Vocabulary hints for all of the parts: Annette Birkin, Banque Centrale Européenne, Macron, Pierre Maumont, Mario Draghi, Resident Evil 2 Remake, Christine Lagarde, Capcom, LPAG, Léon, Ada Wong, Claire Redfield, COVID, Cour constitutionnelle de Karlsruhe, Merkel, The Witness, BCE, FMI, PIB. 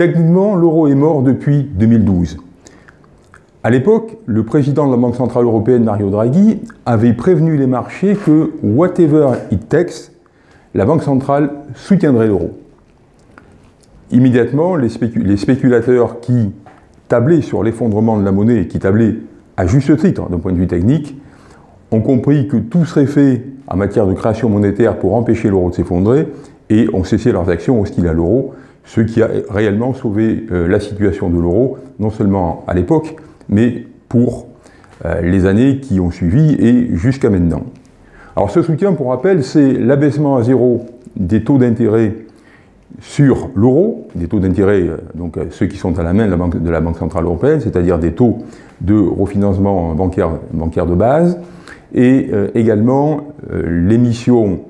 Techniquement, l'euro est mort depuis 2012. À l'époque, le président de la Banque Centrale Européenne, Mario Draghi, avait prévenu les marchés que, whatever it takes, la Banque Centrale soutiendrait l'euro. Immédiatement, les spéculateurs qui tablaient sur l'effondrement de la monnaie et qui tablaient à juste titre d'un point de vue technique, ont compris que tout serait fait en matière de création monétaire pour empêcher l'euro de s'effondrer et ont cessé leurs actions hostiles à l'euro, ce qui a réellement sauvé la situation de l'euro, non seulement à l'époque, mais pour les années qui ont suivi et jusqu'à maintenant. Alors ce soutien, pour rappel, c'est l'abaissement à zéro des taux d'intérêt sur l'euro, des taux d'intérêt, donc ceux qui sont à la main de la Banque Centrale Européenne, c'est-à-dire des taux de refinancement bancaire de base, et également l'émission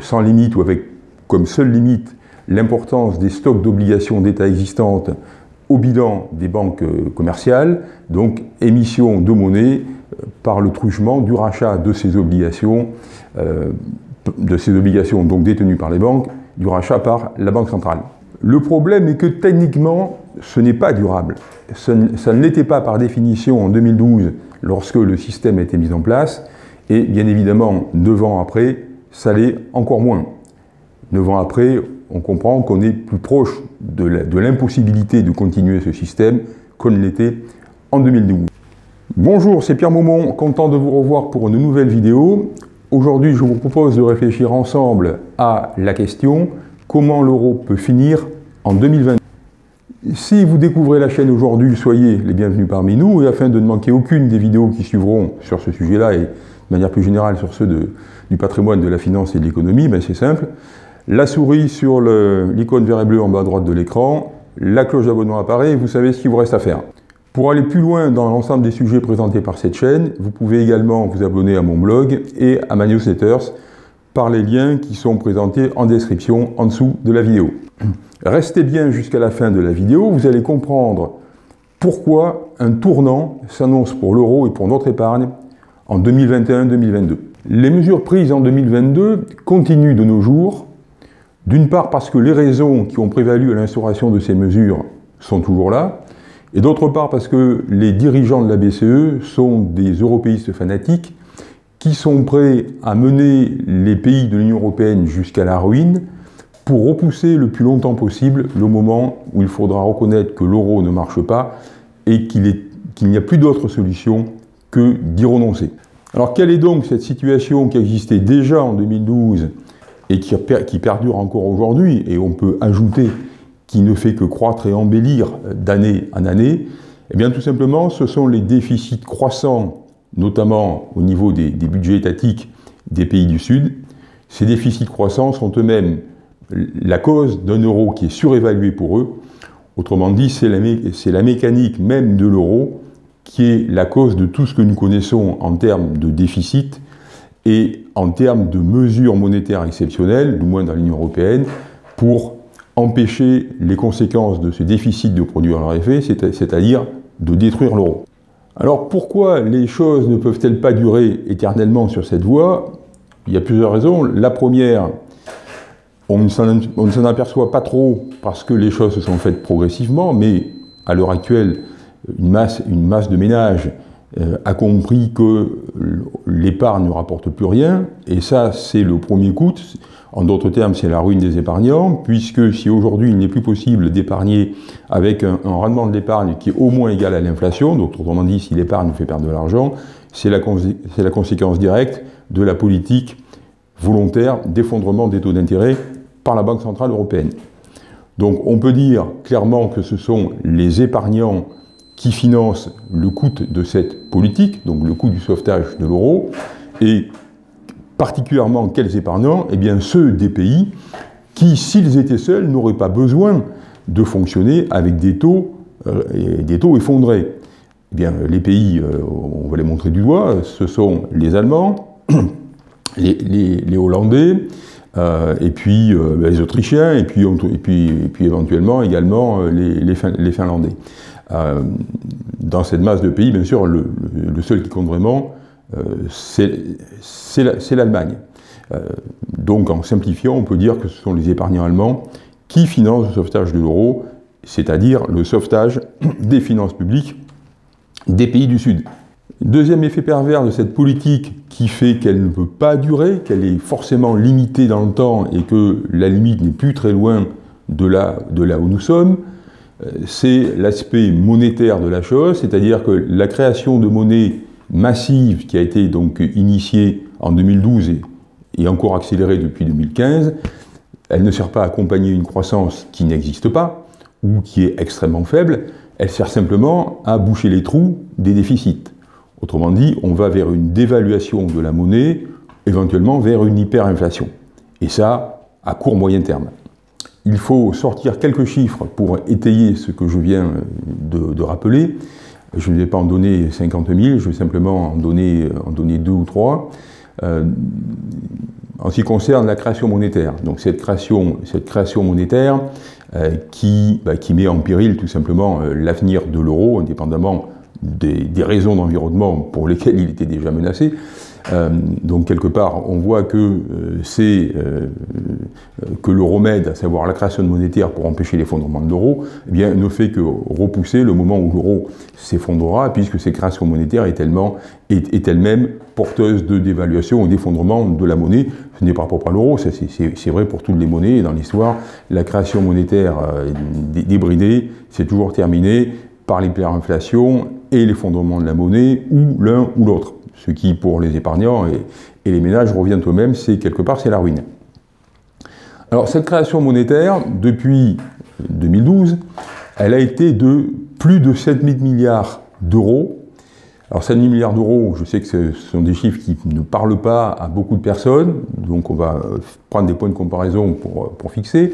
sans limite ou avec comme seule limite l'importance des stocks d'obligations d'État existantes au bilan des banques commerciales, donc émission de monnaie par le truchement du rachat de ces obligations donc détenues par les banques, du rachat par la Banque centrale. Le problème est que techniquement, ce n'est pas durable. Ça ne l'était pas par définition en 2012 lorsque le système a été mis en place, et bien évidemment, 9 ans après, ça l'est encore moins. 9 ans après, on comprend qu'on est plus proche de l'impossibilité de continuer ce système qu'on l'était en 2012. Bonjour, c'est Pierre Maumont, content de vous revoir pour une nouvelle vidéo. Aujourd'hui, je vous propose de réfléchir ensemble à la question « Comment l'euro peut finir en 2020 ?» Si vous découvrez la chaîne aujourd'hui, soyez les bienvenus parmi nous, et afin de ne manquer aucune des vidéos qui suivront sur ce sujet-là, et de manière plus générale sur ceux du patrimoine, de la finance et de l'économie, ben c'est simple. La souris sur l'icône vert et bleu en bas à droite de l'écran, la cloche d'abonnement apparaît et vous savez ce qu'il vous reste à faire. Pour aller plus loin dans l'ensemble des sujets présentés par cette chaîne, vous pouvez également vous abonner à mon blog et à ma newsletter par les liens qui sont présentés en description en dessous de la vidéo. Restez bien jusqu'à la fin de la vidéo, vous allez comprendre pourquoi un tournant s'annonce pour l'euro et pour notre épargne en 2021-2022. Les mesures prises en 2022 continuent de nos jours, d'une part parce que les raisons qui ont prévalu à l'instauration de ces mesures sont toujours là, et d'autre part parce que les dirigeants de la BCE sont des européistes fanatiques qui sont prêts à mener les pays de l'Union européenne jusqu'à la ruine pour repousser le plus longtemps possible le moment où il faudra reconnaître que l'euro ne marche pas et qu'il n'y a plus d'autre solution que d'y renoncer. Alors quelle est donc cette situation qui existait déjà en 2012 et qui perdure encore aujourd'hui, et on peut ajouter qui ne fait que croître et embellir d'année en année? Eh bien tout simplement, ce sont les déficits croissants, notamment au niveau des budgets étatiques des pays du Sud. Ces déficits croissants sont eux-mêmes la cause d'un euro qui est surévalué pour eux. Autrement dit, c'est la mécanique même de l'euro qui est la cause de tout ce que nous connaissons en termes de déficit et en termes de mesures monétaires exceptionnelles, du moins dans l'Union européenne, pour empêcher les conséquences de ce déficit de produire leur effet, c'est-à-dire de détruire l'euro. Alors pourquoi les choses ne peuvent-elles pas durer éternellement sur cette voie? Il y a plusieurs raisons. La première, on ne s'en aperçoit pas trop parce que les choses se sont faites progressivement, mais à l'heure actuelle, une masse de ménages a compris que l'épargne ne rapporte plus rien, et ça c'est le premier coup. En d'autres termes, c'est la ruine des épargnants, puisque si aujourd'hui il n'est plus possible d'épargner avec un rendement de l'épargne qui est au moins égal à l'inflation, donc autrement dit si l'épargne nous fait perdre de l'argent, c'est la conséquence directe de la politique volontaire d'effondrement des taux d'intérêt par la Banque Centrale Européenne. Donc on peut dire clairement que ce sont les épargnants qui finance le coût de cette politique, donc le coût du sauvetage de l'euro, et particulièrement quels épargnants? Eh bien ceux des pays qui, s'ils étaient seuls, n'auraient pas besoin de fonctionner avec des taux effondrés. Eh bien les pays, on va les montrer du doigt, ce sont les Allemands, les Hollandais, et puis les Autrichiens, et puis éventuellement également les Finlandais. Dans cette masse de pays, bien sûr, le seul qui compte vraiment, c'est l'Allemagne. Donc en simplifiant, on peut dire que ce sont les épargnants allemands qui financent le sauvetage de l'euro c'est-à-dire le sauvetage des finances publiques des pays du Sud. Deuxième effet pervers de cette politique qui fait qu'elle ne peut pas durer, qu'elle est forcément limitée dans le temps et que la limite n'est plus très loin de là où nous sommes, c'est l'aspect monétaire de la chose, c'est-à-dire que la création de monnaie massive qui a été donc initiée en 2012 et encore accélérée depuis 2015, elle ne sert pas à accompagner une croissance qui n'existe pas ou qui est extrêmement faible, elle sert simplement à boucher les trous des déficits. Autrement dit, on va vers une dévaluation de la monnaie, éventuellement vers une hyperinflation. Et ça, à court moyen terme. Il faut sortir quelques chiffres pour étayer ce que je viens de rappeler. Je ne vais pas en donner 50 000, je vais simplement en donner deux ou trois. En ce qui concerne la création monétaire, donc cette création monétaire qui met en péril tout simplement l'avenir de l'euro, indépendamment des raisons d'environnement pour lesquelles il était déjà menacé. Donc quelque part, on voit que le remède, à savoir la création monétaire pour empêcher l'effondrement de l'euro, eh bien, ne fait que repousser le moment où l'euro s'effondrera, puisque cette création monétaire est elle-même porteuse de dévaluation et d'effondrement de la monnaie. Ce n'est pas propre à l'euro, c'est vrai pour toutes les monnaies. Dans l'histoire, la création monétaire débridée, c'est toujours terminé par l'hyperinflation et l'effondrement de la monnaie, ou l'un ou l'autre. Ce qui, pour les épargnants et les ménages, revient au même, c'est quelque part, c'est la ruine. Alors, cette création monétaire, depuis 2012, elle a été de plus de 7,5 milliards d'euros. Alors, 7,5 milliards d'euros, je sais que ce sont des chiffres qui ne parlent pas à beaucoup de personnes, donc on va prendre des points de comparaison pour fixer.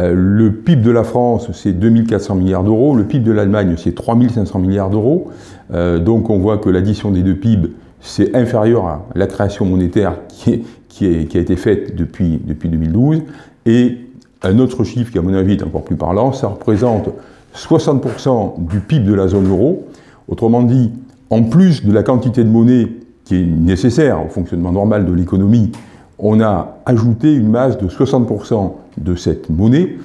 Le PIB de la France, c'est 2400 milliards d'euros. Le PIB de l'Allemagne, c'est 3500 milliards d'euros. Donc on voit que l'addition des deux PIB, c'est inférieur à la création monétaire qui a été faite depuis 2012. Et un autre chiffre qui, à mon avis, est encore plus parlant, ça représente 60% du PIB de la zone euro. Autrement dit, en plus de la quantité de monnaie qui est nécessaire au fonctionnement normal de l'économie, on a ajouté une masse de 60% de cette monnaie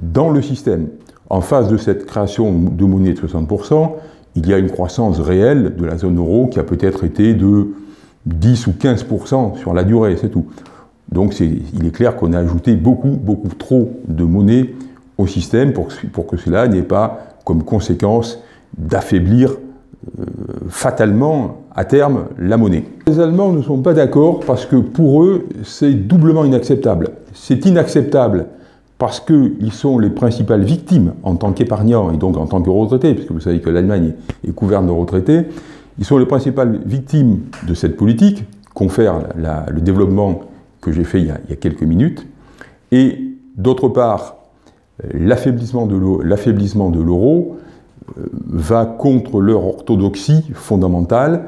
dans le système. En face de cette création de monnaie de 60%, il y a une croissance réelle de la zone euro qui a peut-être été de 10 ou 15% sur la durée, c'est tout. Donc il est clair qu'on a ajouté beaucoup, beaucoup trop de monnaie au système pour que cela n'ait pas comme conséquence d'affaiblir fatalement, à terme, la monnaie. Les Allemands ne sont pas d'accord parce que pour eux, c'est doublement inacceptable. C'est inacceptable parce qu'ils sont les principales victimes en tant qu'épargnants et donc en tant que retraités, puisque vous savez que l'Allemagne est couverte de retraités. Ils sont les principales victimes de cette politique, confère le développement que j'ai fait il y a quelques minutes. Et d'autre part, l'affaiblissement de l'euro va contre leur orthodoxie fondamentale,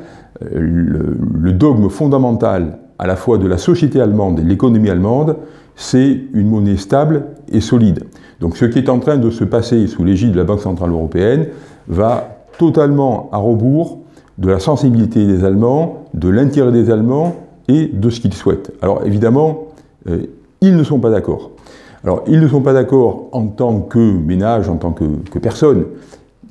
le dogme fondamental à la fois de la société allemande et de l'économie allemande, c'est une monnaie stable et solide. Donc ce qui est en train de se passer sous l'égide de la Banque Centrale Européenne va totalement à rebours de la sensibilité des Allemands, de l'intérêt des Allemands et de ce qu'ils souhaitent. Alors évidemment, ils ne sont pas d'accord. Alors ils ne sont pas d'accord en tant que ménage, en tant que personne.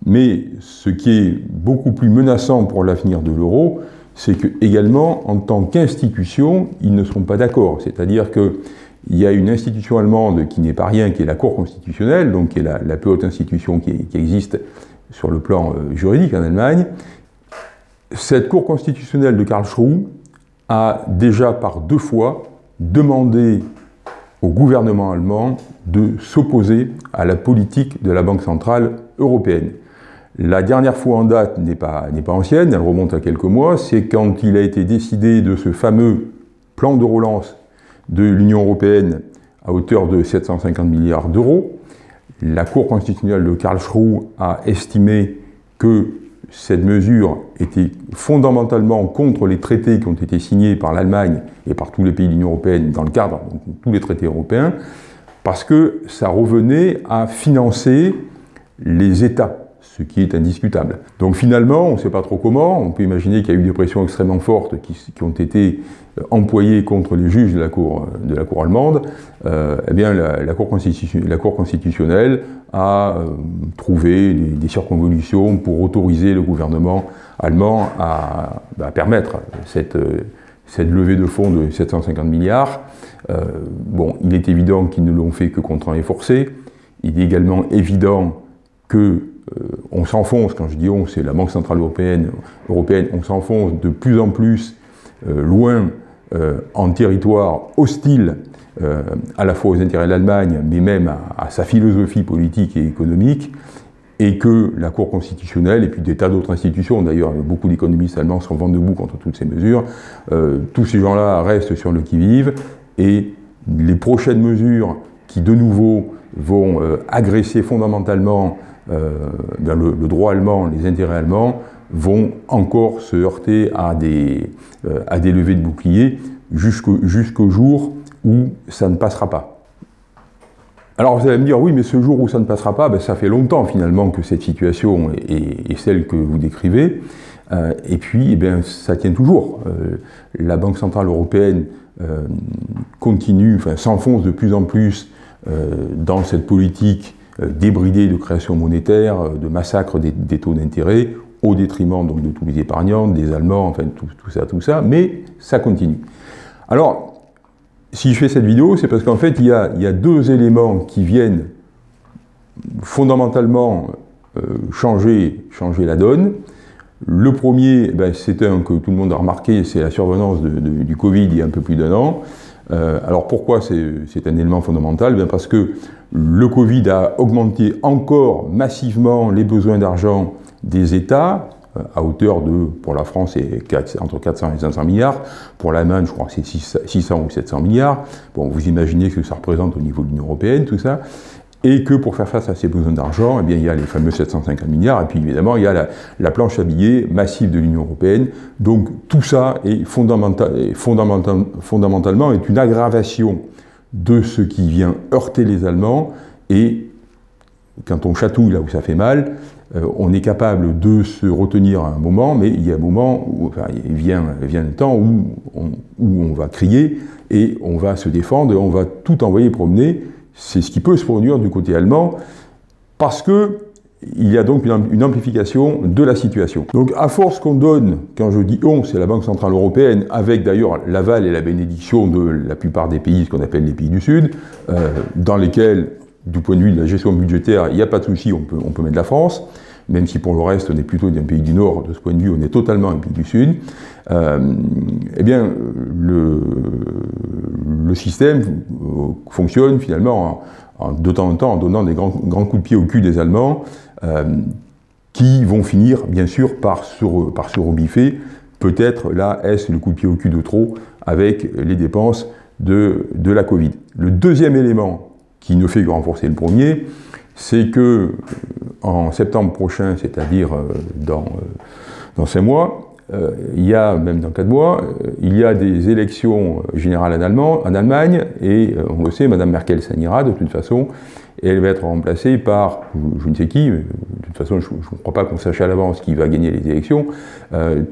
Mais ce qui est beaucoup plus menaçant pour l'avenir de l'euro, c'est que également en tant qu'institution, ils ne seront pas d'accord. C'est-à-dire qu'il y a une institution allemande qui n'est pas rien, qui est la Cour constitutionnelle, donc qui est la plus haute institution qui existe sur le plan juridique en Allemagne. Cette Cour constitutionnelle de Karlsruhe a déjà par deux fois demandé au gouvernement allemand de s'opposer à la politique de la Banque centrale européenne. La dernière fois en date n'est pas ancienne, elle remonte à quelques mois, c'est quand il a été décidé de ce fameux plan de relance de l'Union européenne à hauteur de 750 milliards d'euros. La Cour constitutionnelle de Karlsruhe a estimé que cette mesure était fondamentalement contre les traités qui ont été signés par l'Allemagne et par tous les pays de l'Union européenne dans le cadre de tous les traités européens, parce que ça revenait à financer les États ce qui est indiscutable. Donc finalement, on ne sait pas trop comment, on peut imaginer qu'il y a eu des pressions extrêmement fortes qui ont été employées contre les juges de la cour allemande. Eh bien, la Cour constitutionnelle a trouvé des circonvolutions pour autoriser le gouvernement allemand à permettre cette levée de fonds de 750 milliards. Bon, il est évident qu'ils ne l'ont fait que contraint et forcé. Il est également évident que on s'enfonce, quand je dis on, c'est la Banque Centrale Européenne, on s'enfonce de plus en plus loin en territoire hostile à la fois aux intérêts de l'Allemagne, mais même à sa philosophie politique et économique, et que la Cour constitutionnelle, et puis des tas d'autres institutions, d'ailleurs beaucoup d'économistes allemands sont vent debout contre toutes ces mesures, tous ces gens-là restent sur le qui-vive, et les prochaines mesures qui de nouveau vont agresser fondamentalement le droit allemand, les intérêts allemands, vont encore se heurter à des levées de boucliers jusqu'au jour où ça ne passera pas. Alors vous allez me dire, oui, mais ce jour où ça ne passera pas, ben, ça fait longtemps finalement que cette situation est celle que vous décrivez, et puis eh bien, ça tient toujours. La Banque Centrale Européenne s'enfonce de plus en plus dans cette politique débridée de création monétaire, de massacre des taux d'intérêt, au détriment donc de tous les épargnants, des Allemands, enfin tout ça, mais ça continue. Alors, si je fais cette vidéo, c'est parce qu'en fait, il y a deux éléments qui viennent fondamentalement changer la donne. Le premier, ben, c'est un que tout le monde a remarqué, c'est la survenance du Covid il y a un peu plus d'un an. Alors pourquoi c'est un élément fondamental? Ben parce que le Covid a augmenté encore massivement les besoins d'argent des États, à hauteur de, pour la France, c'est entre 400 et 500 milliards, pour l'Allemagne, je crois que c'est 600 ou 700 milliards, bon, vous imaginez ce que ça représente au niveau de l'Union Européenne, tout ça, et que pour faire face à ces besoins d'argent, eh bien, il y a les fameux 750 milliards, et puis évidemment, il y a la planche à billets massive de l'Union Européenne, donc tout ça est fondamentalement est une aggravation de ce qui vient heurter les Allemands, et quand on chatouille là où ça fait mal, on est capable de se retenir à un moment, mais il y a un moment où enfin, il vient le temps où on va crier et on va se défendre, et on va tout envoyer promener. C'est ce qui peut se produire du côté allemand, parce que il y a donc une amplification de la situation. Donc à force qu'on donne, quand je dis on, c'est la Banque Centrale Européenne, avec d'ailleurs l'aval et la bénédiction de la plupart des pays, ce qu'on appelle les pays du Sud, dans lesquels, du point de vue de la gestion budgétaire, il n'y a pas de souci, on peut mettre la France, même si pour le reste, on est plutôt d'un pays du Nord, de ce point de vue, on est totalement un pays du Sud. Eh bien, le système fonctionne finalement de temps en temps en donnant des grands coups de pied au cul des Allemands, qui vont finir, bien sûr, par se rebiffer. Peut-être, là, est-ce le coup de pied au cul de trop avec les dépenses de la Covid. Le deuxième élément qui ne fait que renforcer le premier, c'est que en septembre prochain, c'est-à-dire dans 5 mois, il y a, même dans 4 mois, il y a des élections générales en Allemagne, et on le sait, Madame Merkel s'en ira de toute façon, et elle va être remplacée par je ne sais qui, mais de toute façon je ne crois pas qu'on sache à l'avance qui va gagner les élections.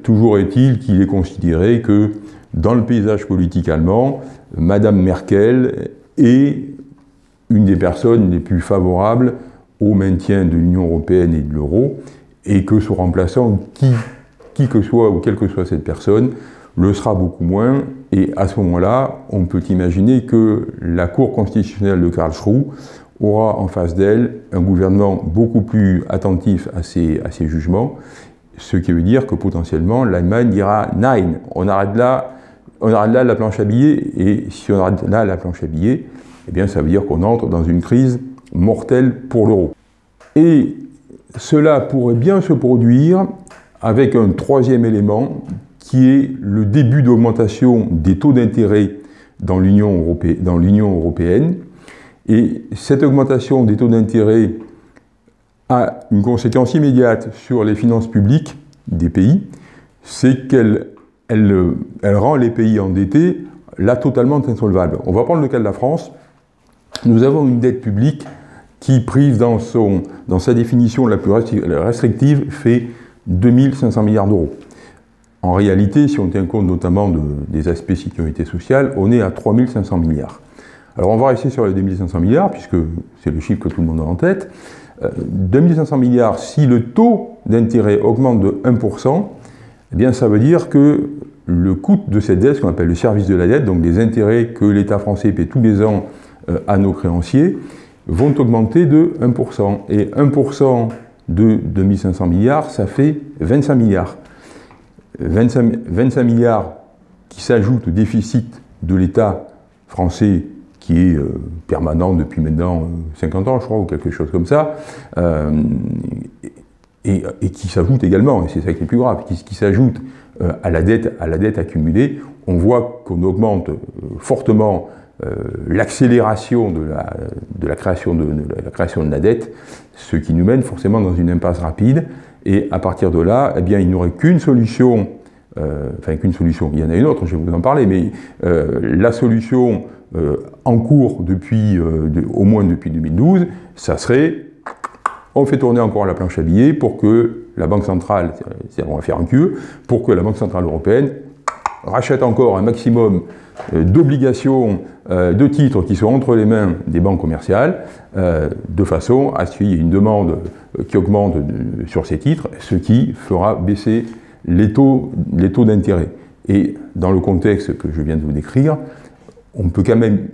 Toujours est-il qu'il est considéré que dans le paysage politique allemand, Madame Merkel est une des personnes les plus favorables au maintien de l'Union Européenne et de l'euro, et que son remplaçant, qui que soit ou quelle que soit cette personne, le sera beaucoup moins, et à ce moment-là, on peut imaginer que la Cour constitutionnelle de Karlsruhe aura en face d'elle un gouvernement beaucoup plus attentif à ses jugements, ce qui veut dire que potentiellement l'Allemagne dira « Nein, on arrête là la planche à billets », et si on arrête là la planche à billets, eh bien, ça veut dire qu'on entre dans une crise mortelle pour l'euro. Et cela pourrait bien se produire avec un troisième élément, qui est le début d'augmentation des taux d'intérêt dans l'Union européenne. Et cette augmentation des taux d'intérêt a une conséquence immédiate sur les finances publiques des pays, c'est qu'elle rend les pays endettés là totalement insolvables. On va prendre le cas de la France. Nous avons une dette publique qui, prise dans sa définition la plus restrictive, fait 2500 milliards d'euros. En réalité, si on tient compte notamment des aspects sécurité sociale, on est à 3500 milliards. Alors on va rester sur les 2500 milliards, puisque c'est le chiffre que tout le monde a en tête. 2500 milliards, si le taux d'intérêt augmente de 1%, eh bien ça veut dire que le coût de cette dette, ce qu'on appelle le service de la dette, donc les intérêts que l'État français paie tous les ans à nos créanciers, vont augmenter de 1%. Et 1% de 2500 milliards, ça fait 25 milliards. 25 milliards qui s'ajoutent au déficit de l'État français qui est permanent depuis maintenant 50 ans, je crois, ou quelque chose comme ça, et qui s'ajoute également, et c'est ça qui est plus grave, qui s'ajoute à la dette accumulée. On voit qu'on augmente fortement l'accélération de la création de la dette, ce qui nous mène forcément dans une impasse rapide. Et à partir de là, eh bien, il n'y aurait qu'une solution, il y en a une autre, je vais vous en parler, mais la solution en cours depuis, au moins depuis 2012, ça serait, on fait tourner encore la planche à billets pour que la Banque Centrale, c'est-à-dire on va faire un queue, pour que la Banque Centrale Européenne rachète encore un maximum d'obligations, de titres qui sont entre les mains des banques commerciales, de façon à ce qu'il y ait une demande qui augmente sur ces titres, ce qui fera baisser les taux d'intérêt. Et dans le contexte que je viens de vous décrire, on peut quand même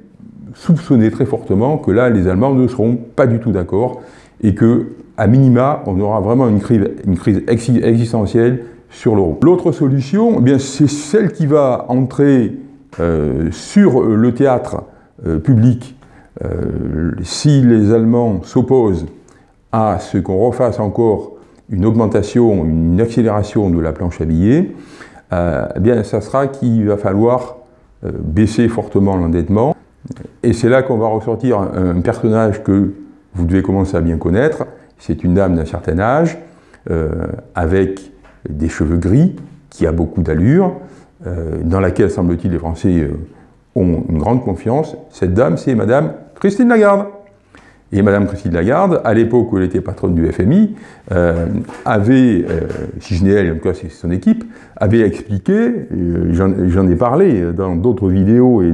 soupçonner très fortement que là, les Allemands ne seront pas du tout d'accord et qu'à minima, on aura vraiment une crise existentielle sur l'euro. L'autre solution, eh bien, c'est celle qui va entrer sur le théâtre public si les Allemands s'opposent à ce qu'on refasse encore une augmentation, une accélération de la planche à billets, eh bien, ça sera qu'il va falloir baisser fortement l'endettement. Et c'est là qu'on va ressortir un personnage que vous devez commencer à bien connaître. C'est une dame d'un certain âge, avec des cheveux gris, qui a beaucoup d'allure, dans laquelle, semble-t-il, les Français ont une grande confiance. Cette dame, c'est Madame Christine Lagarde. Et Madame Christine Lagarde, à l'époque où elle était patronne du FMI, avait, si ce n'est elle, en tout cas c'est son équipe, avait expliqué, j'en ai parlé dans d'autres vidéos et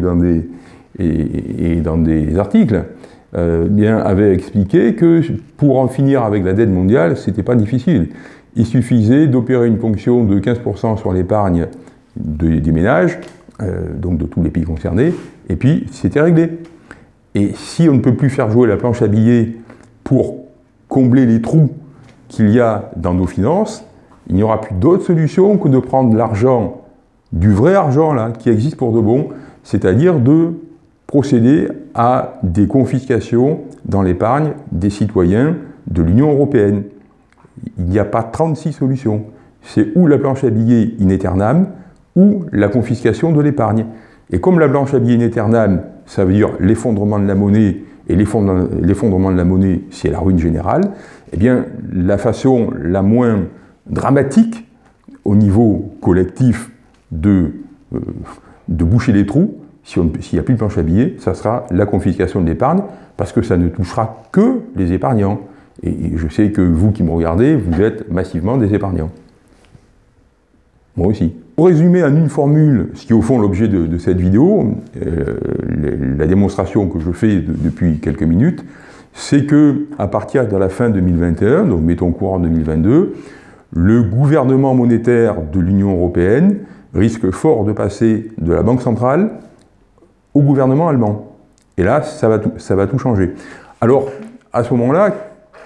dans des articles, bien, avait expliqué que pour en finir avec la dette mondiale, c'était pas difficile. Il suffisait d'opérer une ponction de 15% sur l'épargne des ménages, donc de tous les pays concernés, et puis c'était réglé. Et si on ne peut plus faire jouer la planche à billets pour combler les trous qu'il y a dans nos finances, il n'y aura plus d'autre solution que de prendre l'argent, du vrai argent là, qui existe pour de bon, c'est-à-dire de procéder à des confiscations dans l'épargne des citoyens de l'Union européenne. Il n'y a pas 36 solutions. C'est ou la planche à billets in aeternam, ou la confiscation de l'épargne. Et comme la planche à billets in aeternam, ça veut dire l'effondrement de la monnaie, et l'effondrement de la monnaie, c'est la ruine générale, eh bien, la façon la moins dramatique au niveau collectif de boucher les trous, s'il n'y a plus de planche à billets, ça sera la confiscation de l'épargne, parce que ça ne touchera que les épargnants. Et je sais que vous qui me regardez, vous êtes massivement des épargnants. Moi aussi. Pour résumer en une formule, ce qui est au fond l'objet de cette vidéo, la démonstration que je fais depuis quelques minutes, c'est que à partir de la fin 2021, donc mettons courant 2022, le gouvernement monétaire de l'Union européenne risque fort de passer de la Banque centrale au gouvernement allemand. Et là, ça va tout changer. Alors, à ce moment-là,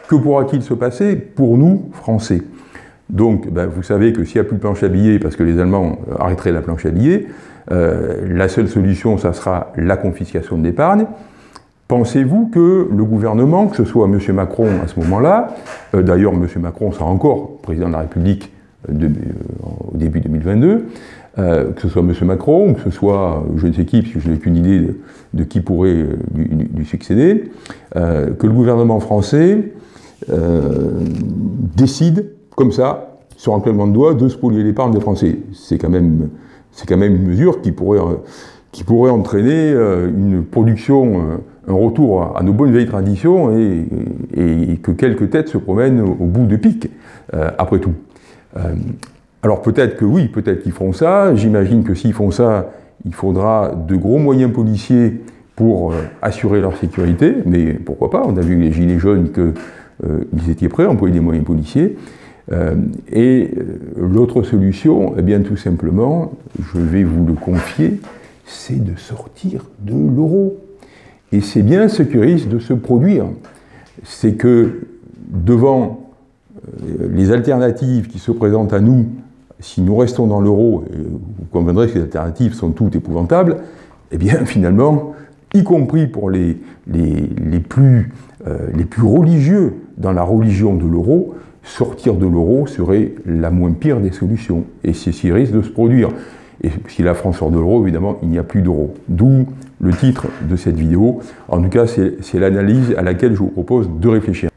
que pourra-t-il se passer pour nous, Français? Donc, ben, vous savez que s'il n'y a plus de planche à billets, parce que les Allemands arrêteraient la planche à billets, la seule solution, ça sera la confiscation de l'épargne. Pensez-vous que le gouvernement, que ce soit M. Macron à ce moment-là, d'ailleurs M. Macron sera encore président de la République au début 2022, que ce soit M. Macron, ou que ce soit je ne sais qui, puisque je n'ai aucune idée de qui pourrait lui succéder, que le gouvernement français décide, comme ça, sur un clignement de doigts, de spolier l'épargne des Français. C'est quand même une mesure qui pourrait entraîner une production un retour à nos bonnes vieilles traditions et que quelques têtes se promènent au bout de pique, après tout. Alors peut-être que oui, peut-être qu'ils feront ça. J'imagine que s'ils font ça, il faudra de gros moyens policiers pour assurer leur sécurité, mais pourquoi pas, on a vu les gilets jaunes qu'ils étaient prêts à employer des moyens policiers. Et l'autre solution, eh bien tout simplement, je vais vous le confier, c'est de sortir de l'euro. Et c'est bien ce qui risque de se produire. C'est que devant les alternatives qui se présentent à nous, si nous restons dans l'euro, vous conviendrez que les alternatives sont toutes épouvantables, eh bien finalement, y compris pour les plus religieux dans la religion de l'euro, sortir de l'euro serait la moins pire des solutions. Et c'est ce qui risque de se produire. Et si la France sort de l'euro, évidemment, il n'y a plus d'euro. D'où le titre de cette vidéo. En tout cas, c'est l'analyse à laquelle je vous propose de réfléchir.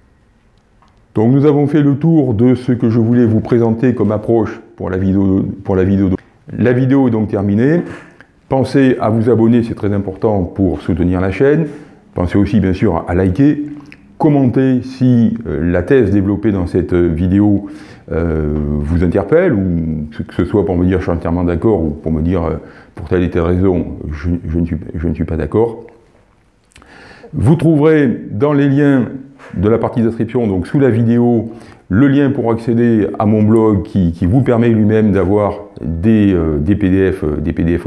Donc nous avons fait le tour de ce que je voulais vous présenter comme approche pour la vidéo. La vidéo est donc terminée. Pensez à vous abonner, c'est très important pour soutenir la chaîne. Pensez aussi, bien sûr, à liker. Commentez si la thèse développée dans cette vidéo vous interpelle, ou que ce soit pour me dire je suis entièrement d'accord, ou pour me dire pour telle et telle raison je ne suis pas d'accord. Vous trouverez dans les liens de la partie description, donc sous la vidéo, le lien pour accéder à mon blog qui vous permet lui-même d'avoir des PDF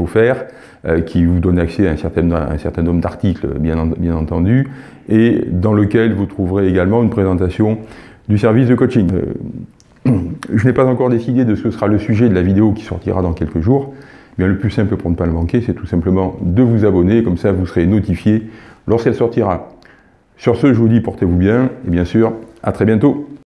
offerts, qui vous donne accès à un certain nombre d'articles, bien entendu, et dans lequel vous trouverez également une présentation du service de coaching. Je n'ai pas encore décidé de ce que sera le sujet de la vidéo qui sortira dans quelques jours. Bien, le plus simple pour ne pas le manquer, c'est tout simplement de vous abonner, comme ça vous serez notifié lorsqu'elle sortira. Sur ce, je vous dis portez-vous bien, et bien sûr, à très bientôt.